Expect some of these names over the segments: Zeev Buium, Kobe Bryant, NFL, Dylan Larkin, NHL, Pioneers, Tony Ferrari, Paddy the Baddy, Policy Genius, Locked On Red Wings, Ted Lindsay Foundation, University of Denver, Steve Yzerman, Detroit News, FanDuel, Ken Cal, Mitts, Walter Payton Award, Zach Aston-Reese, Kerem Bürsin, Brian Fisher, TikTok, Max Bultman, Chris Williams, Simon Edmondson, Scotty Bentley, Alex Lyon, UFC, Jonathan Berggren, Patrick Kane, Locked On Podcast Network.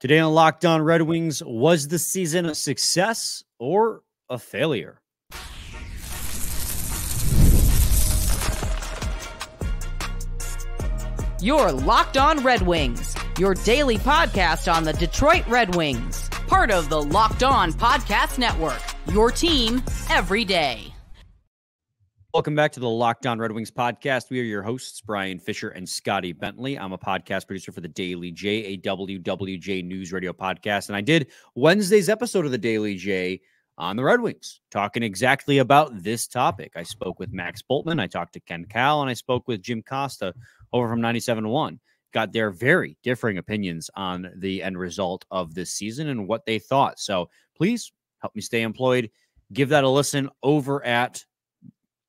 Today on Locked On Red Wings, was the season a success or a failure? You're Locked On Red Wings, your daily podcast on the Detroit Red Wings. Part of the Locked On Podcast Network, your team every day. Welcome back to the Locked On Red Wings podcast. We are your hosts, Brian Fisher and Scotty Bentley. I'm a podcast producer for the Daily J, a WWJ News Radio podcast. And I did Wednesday's episode of the Daily J on the Red Wings, talking exactly about this topic. I spoke with Max Bultman, I talked to Ken Cal, and I spoke with Jim Costa over from 97.1. Got their very differing opinions on the end result of this season and what they thought. So please help me stay employed. Give that a listen over at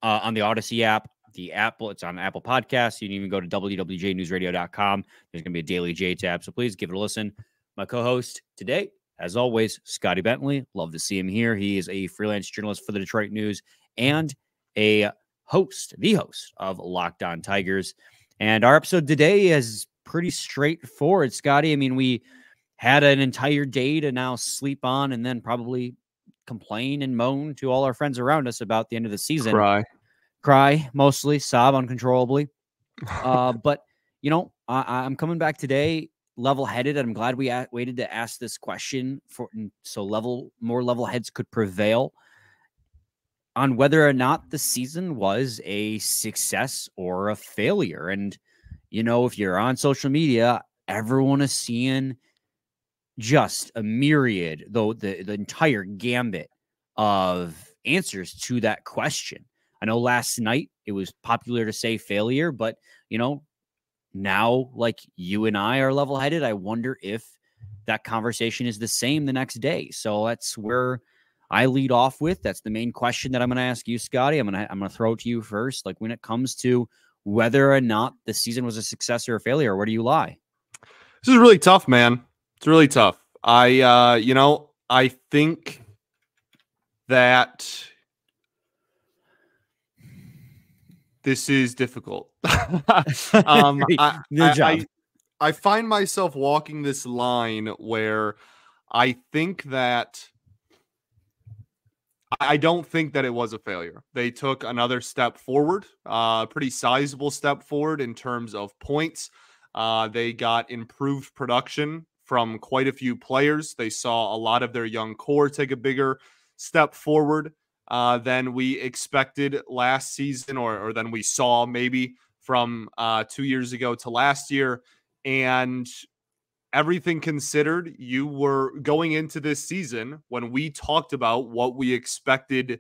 on the Odyssey app, it's on Apple Podcasts. You can even go to wwjnewsradio.com. There's going to be a Daily J tab, so please give it a listen. My co-host today, as always, Scotty Bentley. Love to see him here. He is a freelance journalist for the Detroit News and a host, the host of Locked On Tigers. And our episode today is pretty straightforward, Scotty. I mean, we had an entire day to now sleep on and then probably complain and moan to all our friends around us about the end of the season. Cry mostly, sob uncontrollably. But, you know, I'm coming back today level-headed. I'm glad we waited to ask this question so more level heads could prevail on whether or not the season was a success or a failure. And, you know, if you're on social media, everyone is seeing just a myriad, though the entire gambit of answers to that question. I know last night it was popular to say failure, but, you know, now like you and I are level-headed. I wonder if that conversation is the same the next day. So that's where I lead off with. That's the main question that I'm going to ask you, Scotty. I'm going to throw it to you first. Like, when it comes to whether or not the season was a success or a failure, where do you lie? This is really tough, man. It's really tough. I think that this is difficult. I find myself walking this line where I think that I don't think that it was a failure. They took another step forward, a pretty sizable step forward in terms of points. They got improved production from quite a few players. They saw a lot of their young core take a bigger step forward than we expected last season, or than we saw maybe from 2 years ago to last year. And everything considered, you were going into this season, when we talked about what we expected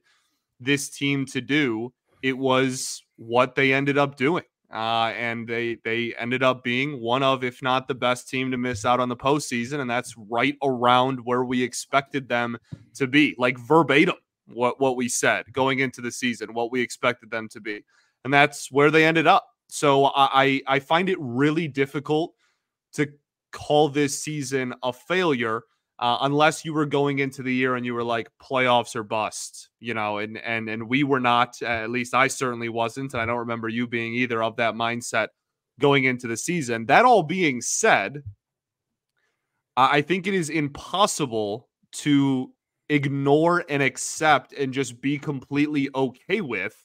this team to do, it was what they ended up doing. And they ended up being one of, if not the best team to miss out on the postseason. And that's right around where we expected them to be, like verbatim what we said going into the season, what we expected them to be. And that's where they ended up. So I find it really difficult to call this season a failure unless you were going into the year and you were like playoffs or bust, you know, and we were not, at least I certainly wasn't. And I don't remember you being either of that mindset going into the season. That all being said, I think it is impossible to ignore and accept and just be completely okay with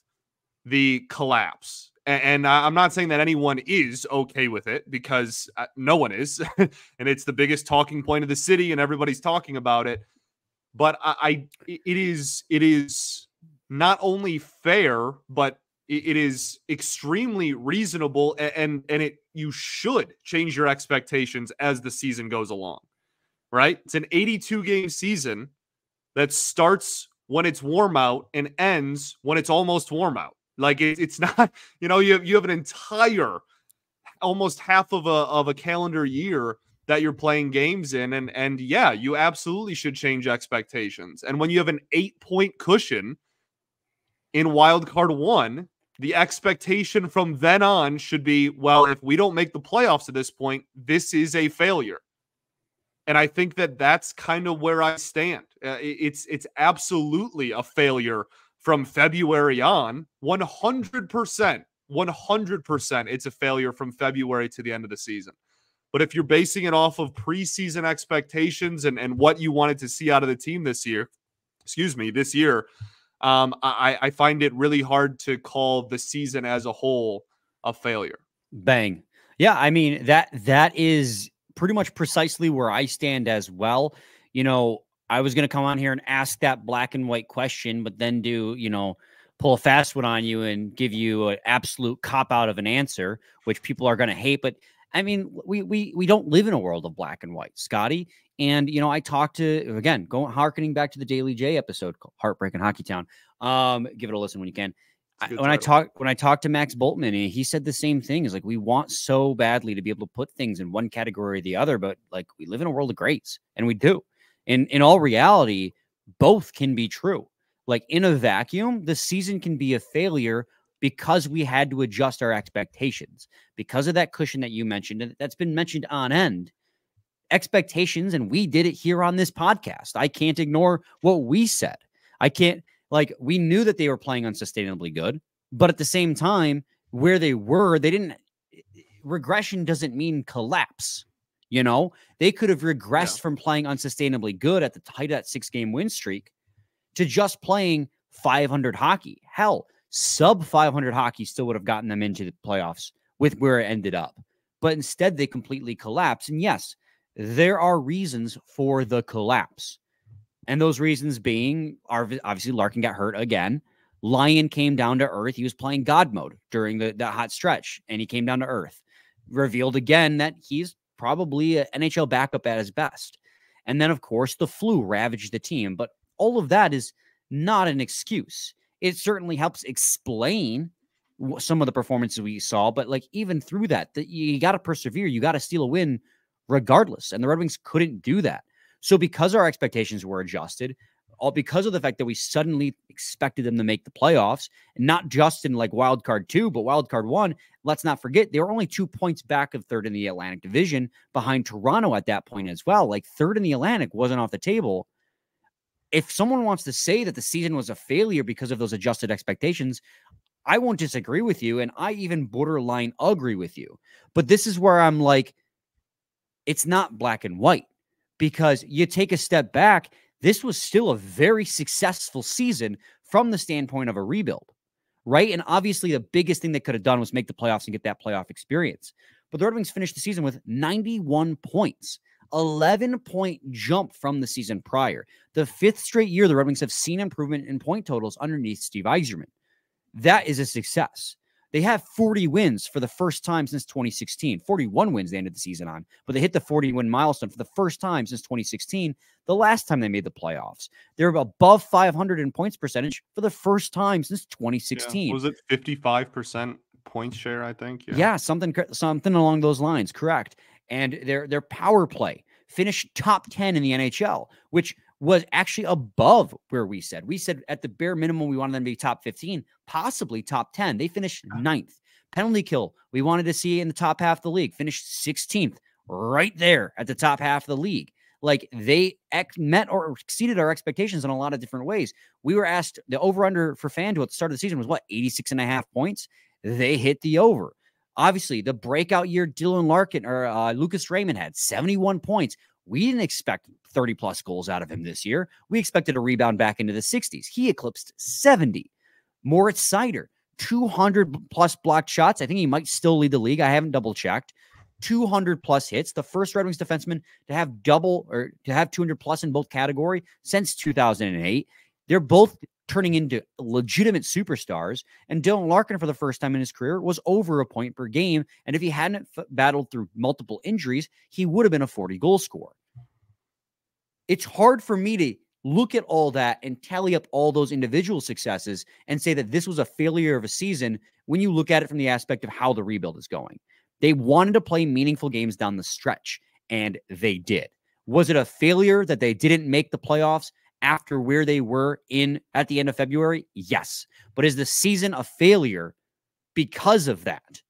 the collapse. And I'm not saying that anyone is okay with it, because no one is. And it's the biggest talking point of the city and everybody's talking about it. But it is not only fair, but it is extremely reasonable. And you should change your expectations as the season goes along, right? It's an 82-game season that starts when it's warm out and ends when it's almost warm out. Like, it's not, you know, you have an entire, almost half of a calendar year that you're playing games in. And yeah, you absolutely should change expectations. And when you have an 8-point cushion in wildcard one, the expectation from then on should be, well, if we don't make the playoffs at this point, this is a failure. And I think that that's kind of where I stand. It's absolutely a failure from February on. 100%, it's a failure from February to the end of the season. But if you're basing it off of preseason expectations and what you wanted to see out of the team this year, I find it really hard to call the season as a whole a failure. Bang. Yeah, I mean, that is pretty much precisely where I stand as well. You know, I was going to come on here and ask that black and white question, but then pull a fast one on you and give you an absolute cop-out of an answer, which people are going to hate. But I mean, we don't live in a world of black and white, Scotty. And, I talked to, again, harkening back to the Daily J episode, Heartbreak in Hockey Town. Give it a listen when you can. When I talked to Max Bultman, he said the same thing. Is like, we want so badly to be able to put things in one category or the other, but like, we live in a world of greats, and we do. And in all reality, both can be true. Like, in a vacuum, the season can be a failure because we had to adjust our expectations because of that cushion that you mentioned, and that's been mentioned on end. Expectations, and we did it here on this podcast. I can't ignore what we said. I can't, like, we knew that they were playing unsustainably good, but at the same time, where they were, they didn't. Regression doesn't mean collapse. They could have regressed from playing unsustainably good at the height of that 6-game win streak to just playing .500 hockey. Hell, sub .500 hockey still would have gotten them into the playoffs with where it ended up. But instead, they completely collapsed. And yes, there are reasons for the collapse. And those reasons being, obviously, Larkin got hurt again. Lyon came down to earth. He was playing God mode during the hot stretch, and he came down to earth. Revealed again that he's probably an NHL backup at his best. And then, of course, the flu ravaged the team. But all of that is not an excuse. It certainly helps explain some of the performances we saw. But, like, even through that, you got to persevere. You got to steal a win regardless. And the Red Wings couldn't do that. So because our expectations were adjusted, all because of the fact that we suddenly expected them to make the playoffs, not just in like wild card 2, but wild card 1, let's not forget, they were only 2 points back of third in the Atlantic Division behind Toronto at that point as well. Like, third in the Atlantic wasn't off the table. If someone wants to say that the season was a failure because of those adjusted expectations, I won't disagree with you. And I even borderline agree with you, but this is where I'm like, it's not black and white. Because you take a step back, this was still a very successful season from the standpoint of a rebuild, right? And obviously the biggest thing they could have done was make the playoffs and get that playoff experience. But the Red Wings finished the season with 91 points, 11-point jump from the season prior. The 5th straight year the Red Wings have seen improvement in point totals underneath Steve Yzerman. That is a success. They have 40 wins for the first time since 2016. 41 wins they ended the season on, but they hit the 40-win milestone for the first time since 2016, the last time they made the playoffs. They're above 500 in points percentage for the first time since 2016. Yeah. Was it 55% point share, I think? Yeah, something along those lines, correct. And their power play finished top 10 in the NHL, which was actually above where we said. We said at the bare minimum, we wanted them to be top 15, possibly top 10. They finished 9th. Penalty kill, we wanted to see in the top half of the league, finished 16th, right there at the top half of the league. Like, they met or exceeded our expectations in a lot of different ways. We were asked, the over-under for FanDuel at the start of the season was what, 86.5 points? They hit the over. Obviously, the breakout year Dylan Larkin or Lucas Raymond had 71 points. We didn't expect 30-plus goals out of him this year. We expected a rebound back into the 60s. He eclipsed 70. Moritz Seider, 200-plus blocked shots. I think he might still lead the league. I haven't double-checked. 200-plus hits. The first Red Wings defenseman to have to have 200-plus in both category since 2008. They're both turning into legitimate superstars. And Dylan Larkin, for the first time in his career, was over a point per game. And if he hadn't battled through multiple injuries, he would have been a 40-goal scorer. It's hard for me to look at all that and tally up all those individual successes and say that this was a failure of a season when you look at it from the aspect of how the rebuild is going. They wanted to play meaningful games down the stretch, and they did. Was it a failure that they didn't make the playoffs after where they were at the end of February? Yes. But is the season a failure because of that?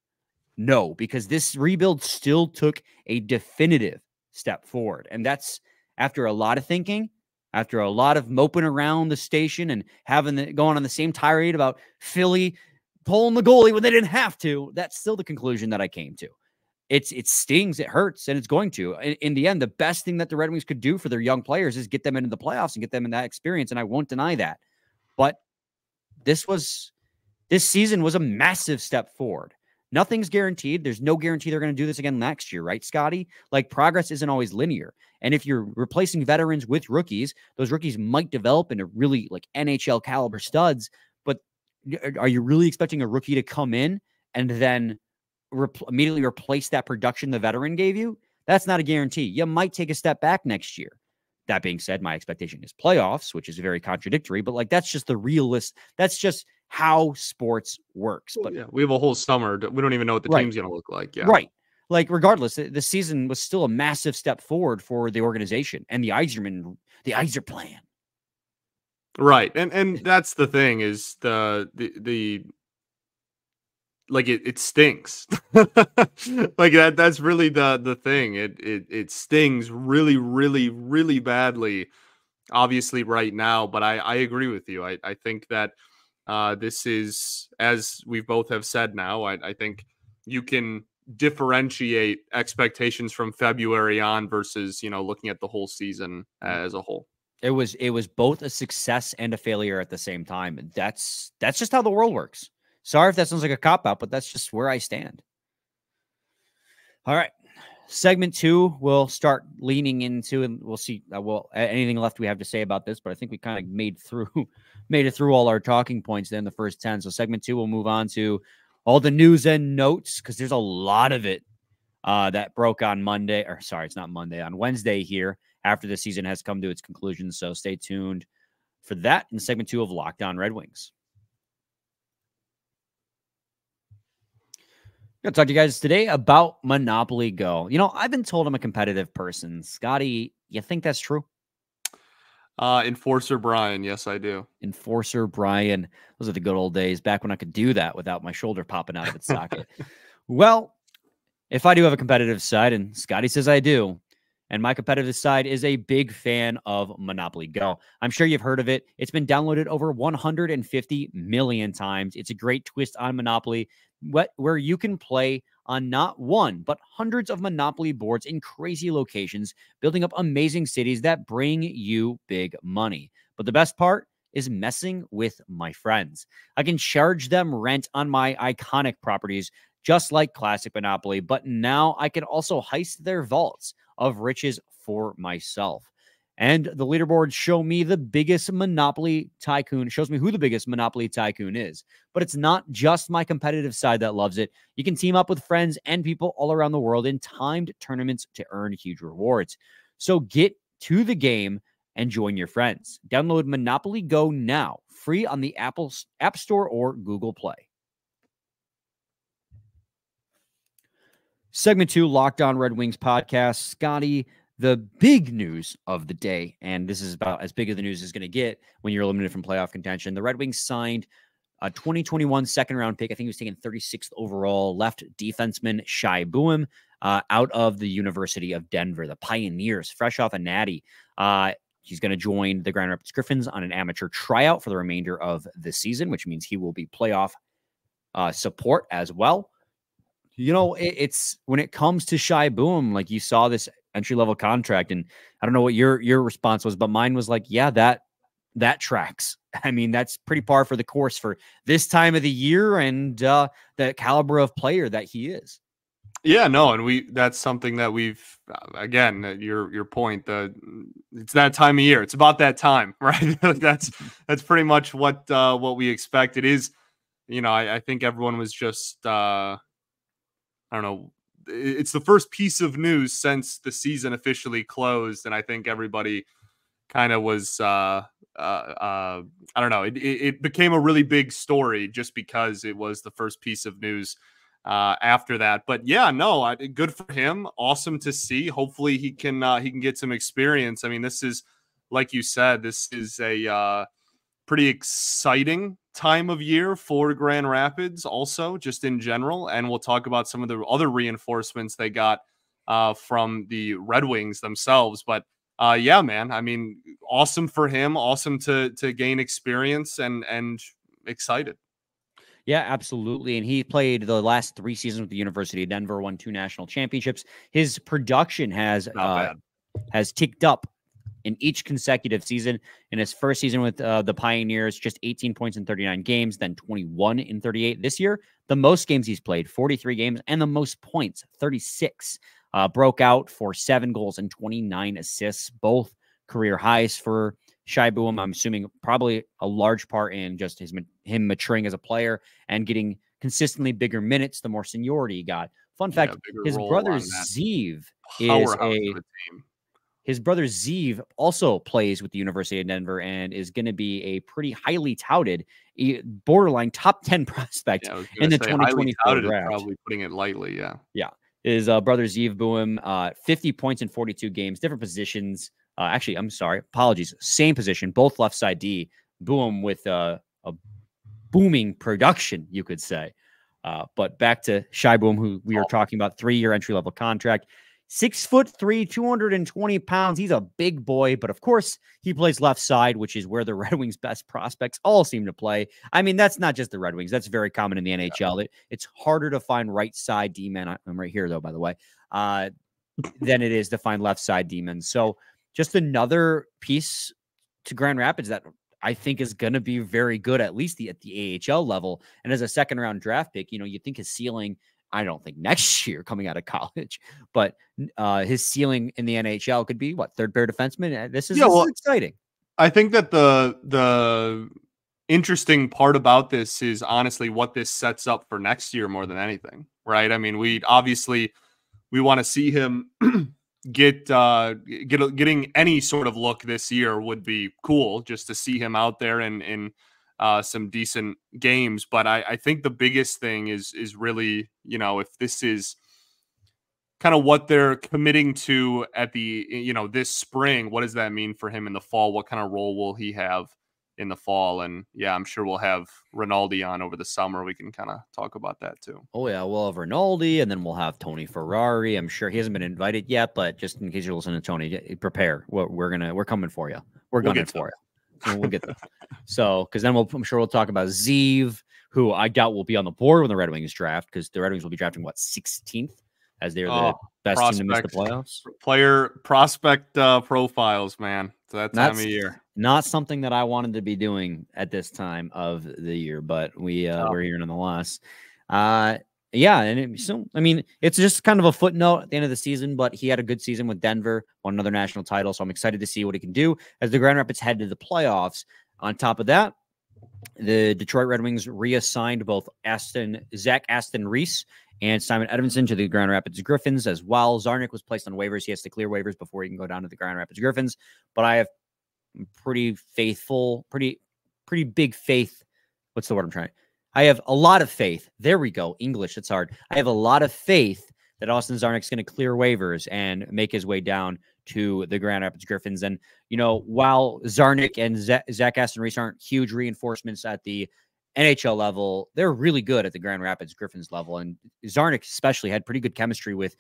No, because this rebuild still took a definitive step forward. And that's after a lot of thinking, after a lot of moping around the station and going on the same tirade about Philly pulling the goalie when they didn't have to. That's still the conclusion that I came to. It stings, it hurts, and it's going to. In the end, the best thing that the Red Wings could do for their young players is get them into the playoffs and get them in that experience, and I won't deny that. But this season was a massive step forward. Nothing's guaranteed. There's no guarantee they're going to do this again next year, right, Scotty? Like, progress isn't always linear. And if you're replacing veterans with rookies, those rookies might develop into really, like, NHL-caliber studs. But are you really expecting a rookie to come in and then immediately replace that production the veteran gave you? That's not a guarantee. You might take a step back next year. That being said, my expectation is playoffs, which is very contradictory, but like, that's just the realist. That's just how sports works. But yeah, we have a whole summer. We don't even know what the team's going to look like. Yeah. Right. Like, regardless, the season was still a massive step forward for the organization and the Yzer plan. Right. And that's the thing, is the like, it stings. Like, that's really the thing. It stings really, really, really badly, obviously, right now. But I agree with you. I think that this is, as we both have said now, I think you can differentiate expectations from February on versus, you know, looking at the whole season as a whole. It was both a success and a failure at the same time. And that's just how the world works. Sorry if that sounds like a cop-out, but that's just where I stand. All right. Segment 2, we'll start leaning into, and we'll see anything left we have to say about this, but I think we kind of made it through all our talking points then, the first 10. So segment 2, we'll move on to all the news and notes, because there's a lot of it that broke on Monday, or sorry, it's not Monday, on Wednesday here after the season has come to its conclusion. So stay tuned for that in segment 2 of Locked On Red Wings. Going to talk to you guys today about Monopoly Go. You know, I've been told I'm a competitive person. Scotty, you think that's true? Enforcer Brian, yes, I do. Enforcer Brian. Those are the good old days, back when I could do that without my shoulder popping out of its socket. Well, if I do have a competitive side, and Scotty says I do, and my competitive side is a big fan of Monopoly Go. I'm sure you've heard of it. It's been downloaded over 150 million times. It's a great twist on Monopoly, where you can play on not one, but hundreds of Monopoly boards in crazy locations, building up amazing cities that bring you big money. But the best part is messing with my friends. I can charge them rent on my iconic properties, just like classic Monopoly, but now I can also heist their vaults of riches for myself. And the leaderboards shows me who the biggest Monopoly tycoon is. But it's not just my competitive side that loves it. You can team up with friends and people all around the world in timed tournaments to earn huge rewards. So get to the game and join your friends. Download Monopoly Go now, free on the App Store or Google Play. Segment 2, Locked On Red Wings podcast. Scotty, the big news of the day, and this is about as big of the news as going to get when you're eliminated from playoff contention. The Red Wings signed a 2021 second-round pick. I think he was taken 36th overall, left defenseman Shai Buium out of the University of Denver, the Pioneers, fresh off a natty. He's going to join the Grand Rapids Griffins on an amateur tryout for the remainder of the season, which means he will be playoff support as well. You know, it's when it comes to Shai Buium, like, you saw this entry-level contract, and I don't know what your response was, but mine was like, yeah, that tracks. I mean, that's pretty par for the course for this time of the year and the caliber of player that he is. Yeah, no, and that's something that we've, again, your point, it's that time of year. It's about that time, right? that's pretty much what we expect. It is, you know, I think everyone was just, I don't know, it's the first piece of news since the season officially closed. And I think everybody kind of was, I don't know. It became a really big story just because it was the first piece of news after that. But yeah, no, good for him. Awesome to see. Hopefully he can get some experience. I mean, this is, like you said, this is a pretty exciting time of year for Grand Rapids also, just in general. And we'll talk about some of the other reinforcements they got from the Red Wings themselves. But yeah, man, I mean, awesome for him. Awesome to gain experience and excited. Yeah, absolutely. And he played the last three seasons with the University of Denver, won two national championships. His production has ticked up in each consecutive season. In his first season with the Pioneers, just 18 points in 39 games, then 21 in 38. This year, the most games he's played, 43 games, and the most points, 36. Broke out for 7 goals and 29 assists, both career highs for Shai Buium. I'm assuming probably a large part in just him maturing as a player and getting consistently bigger minutes the more seniority he got. Fun fact, his brother Zeev also plays with the University of Denver and is going to be a pretty highly touted, borderline top 10 prospect in the 2024 draft. Probably putting it lightly, yeah. Yeah. His brother Zeev Buium, 50 points in 42 games, different positions. Actually, I'm sorry. Apologies. Same position, both left side D. Buium with a booming production, you could say. But back to Shai Buium, who we are talking about, 3-year entry-level contract. 6'3", 220 pounds. He's a big boy, but of course he plays left side, which is where the Red Wings' best prospects all seem to play. I mean, that's not just the Red Wings. That's very common in the NHL. It's harder to find right side D-men. I'm right here, though, by the way, than it is to find left side D-men. So just another piece to Grand Rapids that I think is going to be very good, at least at the AHL level. And as a second-round draft pick, you know, you think his ceiling, I don't think next year coming out of college, but his ceiling in the NHL could be, what, third-pair defenseman? This is exciting. I think that the interesting part about this is honestly what this sets up for next year more than anything, right? I mean, we want to see him getting any sort of look this year would be cool, just to see him out there in some decent games. But I think the biggest thing is really, you know, if this is kind of what they're committing to at the, you know, this spring, what does that mean for him in the fall? What kind of role will he have in the fall? And yeah, I'm sure we'll have Rinaldi on over the summer. We can kind of talk about that too. Oh yeah, we'll have Rinaldi, and then we'll have Tony Ferrari. I'm sure he hasn't been invited yet, but just in case you're listening to Tony, prepare. We're coming for you. We're gunning for you. And we'll get there. So, because then I'm sure we'll talk about Zeev, who I doubt will be on the board when the Red Wings draft, because the Red Wings will be drafting, what, 16th, as they're the best team to miss the playoffs. Player prospect profiles, man. So that time of year. Not something that I wanted to be doing at this time of the year, but we're here nonetheless. Yeah, and so I mean, it's just kind of a footnote at the end of the season, but he had a good season with Denver, won another national title, so I'm excited to see what he can do as the Grand Rapids head to the playoffs. On top of that, the Detroit Red Wings reassigned both Zach Aston-Reese and Simon Edmondson to the Grand Rapids Griffins as well. Zarnik was placed on waivers. He has to clear waivers before he can go down to the Grand Rapids Griffins, but I have pretty big faith. What's the word I'm trying? I have a lot of faith. There we go. English, it's hard. I have a lot of faith that Austin Zarnik's going to clear waivers and make his way down to the Grand Rapids Griffins. And, you know, while Zarnik and Zach Aston-Reese aren't huge reinforcements at the NHL level, they're really good at the Grand Rapids Griffins level. And Zarnik especially had pretty good chemistry with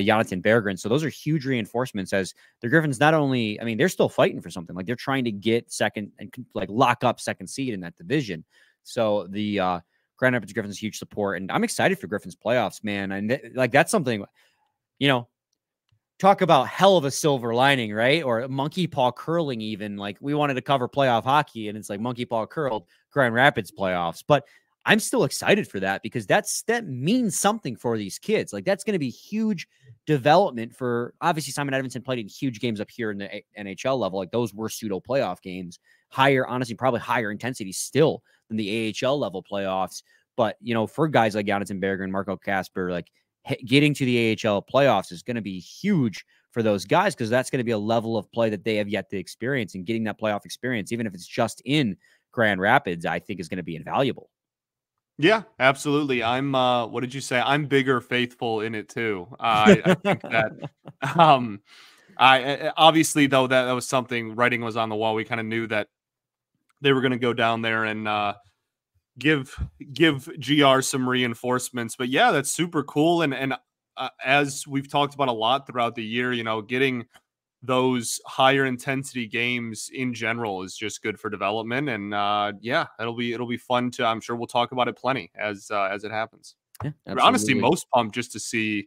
Jonathan Berggren. So those are huge reinforcements as the Griffins, not only, I mean, they're still fighting for something, like they're trying to get second and like lock up second seed in that division. So the Grand Rapids Griffins, huge support. And I'm excited for Griffins playoffs, man. And that's something, you know, talk about hell of a silver lining, right? Or monkey paw curling even. Like we wanted to cover playoff hockey and it's like monkey paw curled Grand Rapids playoffs. But I'm still excited for that because that means something for these kids. Like that's going to be huge development for, obviously Simon Edmondson played in huge games up here in the NHL level. Like those were pseudo playoff games, honestly, probably higher intensity still than the AHL level playoffs. But, you know, for guys like Jonathan Berggren and Marco Kasper, like getting to the AHL playoffs is going to be huge for those guys, because that's going to be a level of play that they have yet to experience, and getting that playoff experience, even if it's just in Grand Rapids, I think is going to be invaluable. Yeah, absolutely. I'm, what did you say? I'm bigger faithful in it too. I think that, I obviously though, that was something writing was on the wall. We kind of knew that they were going to go down there and, give GR some reinforcements, but yeah, that's super cool. And as we've talked about a lot throughout the year, you know, getting those higher intensity games in general is just good for development. And yeah, it'll be fun to, I'm sure we'll talk about it plenty as it happens. Yeah, honestly, most pumped just to see, I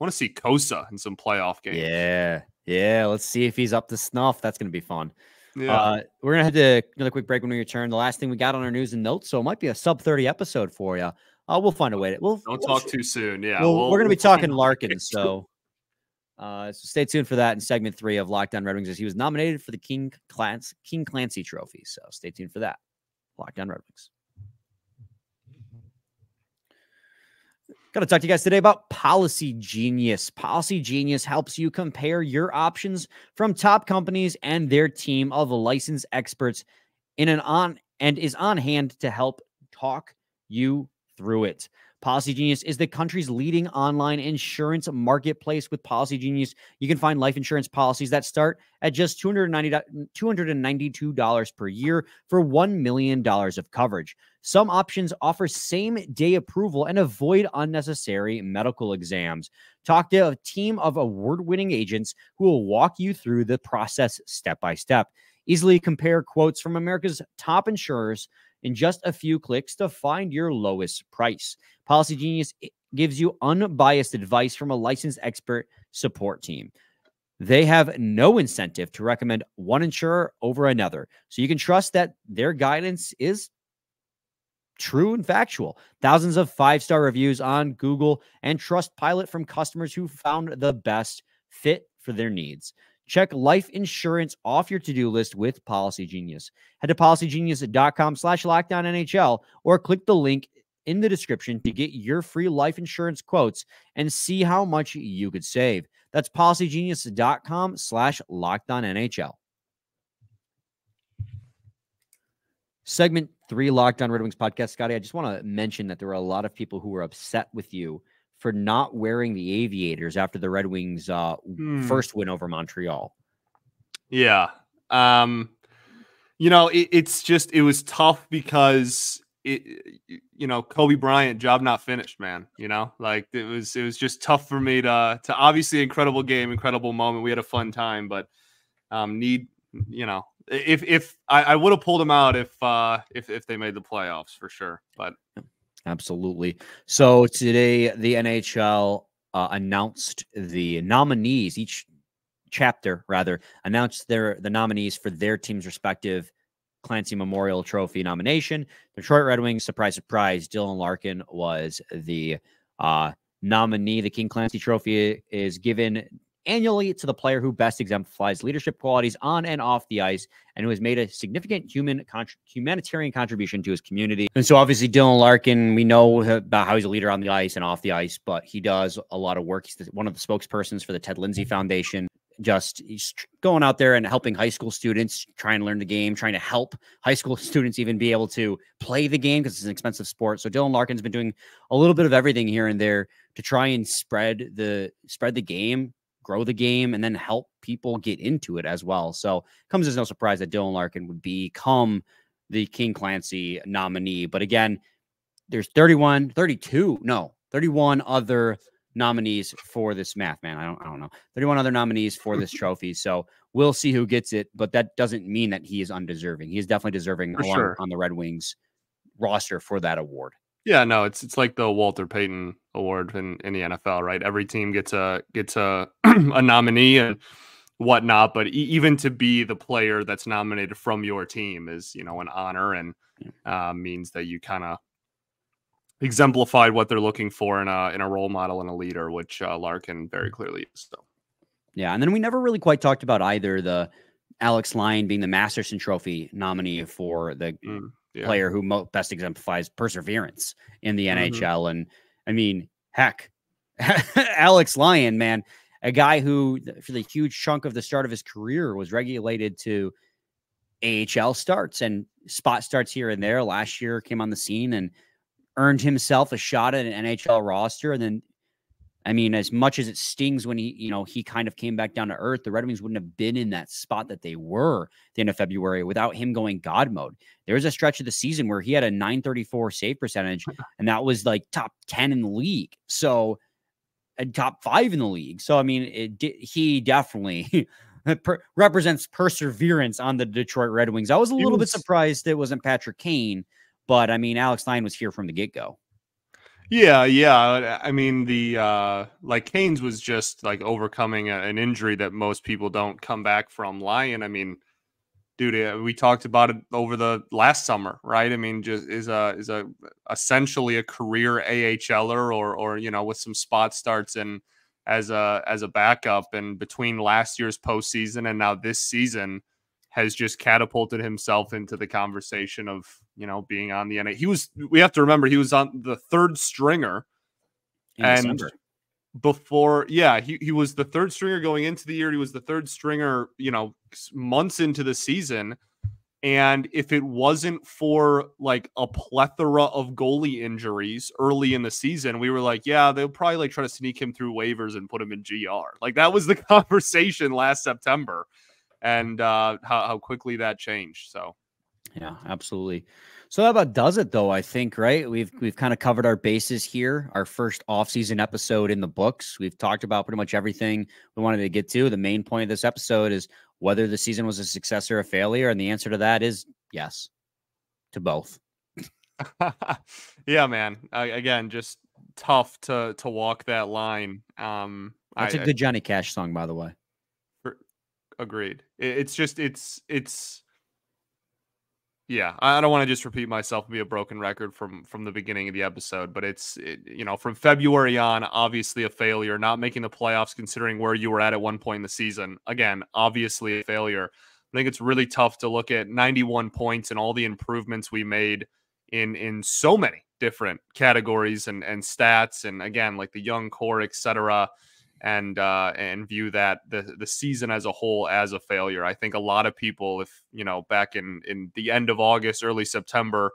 want to see Kosa in some playoff games. Yeah. Let's see if he's up to snuff. That's going to be fun. Yeah. We're going to have another quick break when we return. The last thing we got on our news and notes, so it might be a sub 30 episode for you. We'll find a way to. Don't talk too soon. Yeah, we're going to be talking Larkin, so stay tuned for that in segment 3 of Locked On Red Wings, as he was nominated for the King Clancy Trophy. So stay tuned for that. Locked On Red Wings. Got to talk to you guys today about Policy Genius. Policy Genius helps you compare your options from top companies and their team of licensed experts is on hand to help talk you through it. Policy Genius is the country's leading online insurance marketplace. With Policy Genius, you can find life insurance policies that start at just $292 per year for $1 million of coverage. Some options offer same-day approval and avoid unnecessary medical exams. Talk to a team of award-winning agents who will walk you through the process step-by-step. Easily compare quotes from America's top insurers in just a few clicks to find your lowest price. Policy Genius gives you unbiased advice from a licensed expert support team. They have no incentive to recommend one insurer over another, so you can trust that their guidance is true and factual. Thousands of 5-star reviews on Google and Trustpilot from customers who found the best fit for their needs. Check life insurance off your to-do list with Policy Genius. Head to policygenius.com/LockedOnNHL or click the link in the description to get your free life insurance quotes and see how much you could save. That's policygenius.com/LockedOnNHL. Segment 3, Locked On Red Wings podcast. Scotty, I just want to mention that there were a lot of people who were upset with you for not wearing the aviators after the Red Wings' first win over Montreal. Yeah. It was tough because Kobe Bryant, job not finished, man. It was just tough for me to obviously, incredible game, incredible moment. We had a fun time, but I would have pulled them out if they made the playoffs for sure, but absolutely. So today, the NHL announced the nominees. Each chapter, rather, announced the nominees for their team's respective Clancy Memorial Trophy nomination. Detroit Red Wings, surprise, surprise, Dylan Larkin was the nominee. The King Clancy Trophy is given annually to the player who best exemplifies leadership qualities on and off the ice and who has made a significant humanitarian contribution to his community. And so obviously Dylan Larkin, we know about how he's a leader on the ice and off the ice, but he does a lot of work. He's one of the spokespersons for the Ted Lindsay Foundation. He's going out there and helping high school students trying to learn the game, trying to help high school students even be able to play the game because it's an expensive sport. So Dylan Larkin's been doing a little bit of everything here and there to try and spread the game, grow the game, and then help people get into it as well. So it comes as no surprise that Dylan Larkin would become the King Clancy nominee. But again, there's 31 other nominees for this math, man. I don't know. 31 other nominees for this trophy. So we'll see who gets it, but that doesn't mean that he is undeserving. He is definitely deserving on the Red Wings roster for that award. Yeah, no, it's like the Walter Payton Award in the NFL, right? Every team gets a a nominee and whatnot, but even to be the player that's nominated from your team is, an honor and means that you kind of exemplified what they're looking for in a role model and a leader, which Larkin very clearly is. So, yeah, and then we never really quite talked about either the Alex Lyon being the Masterson Trophy nominee for the. Yeah. Player who best exemplifies perseverance in the NHL. And I mean, heck, Alex Lyon, man, a guy who for the huge chunk of the start of his career was regulated to AHL starts and spot starts here and there. Last year came on the scene and earned himself a shot at an NHL roster. And then, I mean, as much as it stings when he kind of came back down to earth, the Red Wings wouldn't have been in that spot that they were at the end of February without him going God mode. There was a stretch of the season where he had a .934 save percentage, and that was like top 10 in the league. So, and top 5 in the league. So, I mean, he definitely represents perseverance on the Detroit Red Wings. I was a little bit surprised it wasn't Patrick Kane, but I mean, Alex Lyon was here from the get-go. Yeah. I mean, the like Kane's was just like overcoming an injury that most people don't come back from. Lyon, I mean, dude, we talked about it over the last summer, right? I mean, just is a essentially a career AHLer or you know, with some spot starts and as a backup, and between last year's postseason and now this season has just catapulted himself into the conversation of, you know, being on the NHL. We have to remember he was on the third stringer in December. He was the third stringer going into the year. He was the third stringer, you know, months into the season. And if it wasn't for like a plethora of goalie injuries early in the season, we were like, yeah, they'll probably like try to sneak him through waivers and put him in GR. Like that was the conversation last September, and how quickly that changed. So, yeah, absolutely. So that about does it though, I think, right? We've kind of covered our bases here. Our first offseason episode in the books. We've talked about pretty much everything we wanted to get to. The main point of this episode is whether the season was a success or a failure. And the answer to that is yes to both. Yeah, man. Again, just tough to walk that line. That's a good Johnny Cash song, by the way. Agreed. Yeah, I don't want to just repeat myself and be a broken record from the beginning of the episode, but from February on, obviously a failure, not making the playoffs, considering where you were at one point in the season. Again, obviously a failure. I think it's really tough to look at 91 points and all the improvements we made in so many different categories and stats. And again, like the young core, et cetera, and view that the season as a whole as a failure. I think a lot of people, if you know, back in the end of August, early September,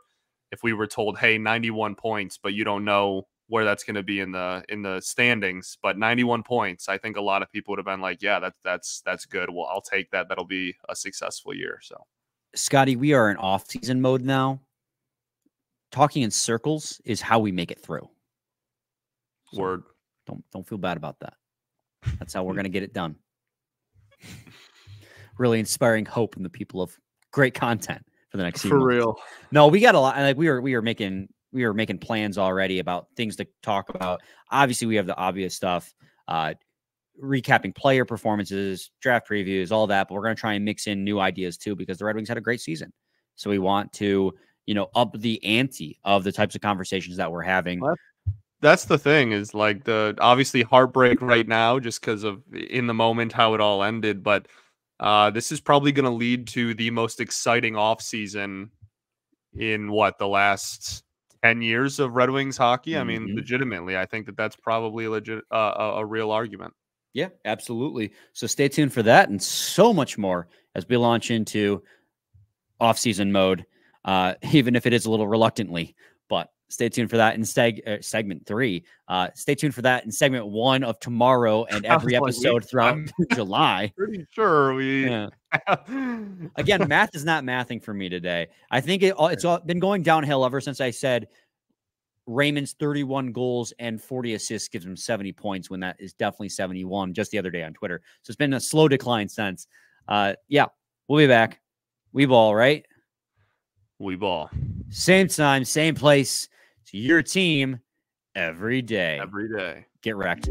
if we were told, hey, 91 points, but you don't know where that's going to be in the standings, but 91 points, I think a lot of people would have been like, yeah, that's good. Well, I'll take that. That'll be a successful year. So, Scotty, we are in off-season mode now. Talking in circles is how we make it through. So word. Don't feel bad about that. That's how we're going to get it done. Really inspiring hope in the people of great content for the next season. For real. No, we got a lot. Like we are making plans already about things to talk about. Obviously, we have the obvious stuff, recapping player performances, draft previews, all that. But we're going to try and mix in new ideas too, because the Red Wings had a great season. So we want to, you know, up the ante of the types of conversations that we're having. What? That's the thing is like the obviously heartbreak right now just because of in the moment how it all ended. But this is probably going to lead to the most exciting offseason in the last 10 years of Red Wings hockey. I mean, legitimately, I think that's probably legit, a real argument. Yeah, absolutely. So stay tuned for that and so much more as we launch into offseason mode, even if it is a little reluctantly. But stay tuned for that in segment three. Stay tuned for that in segment one of tomorrow and every episode throughout July. Pretty sure Again, math is not mathing for me today. I think it's been going downhill ever since I said Raymond's 31 goals and 40 assists gives him 70 points when that is definitely 71 just the other day on Twitter. So it's been a slow decline since. Yeah, we'll be back. We ball, right? We ball. Same time, same place. It's your team every day. Get wrecked.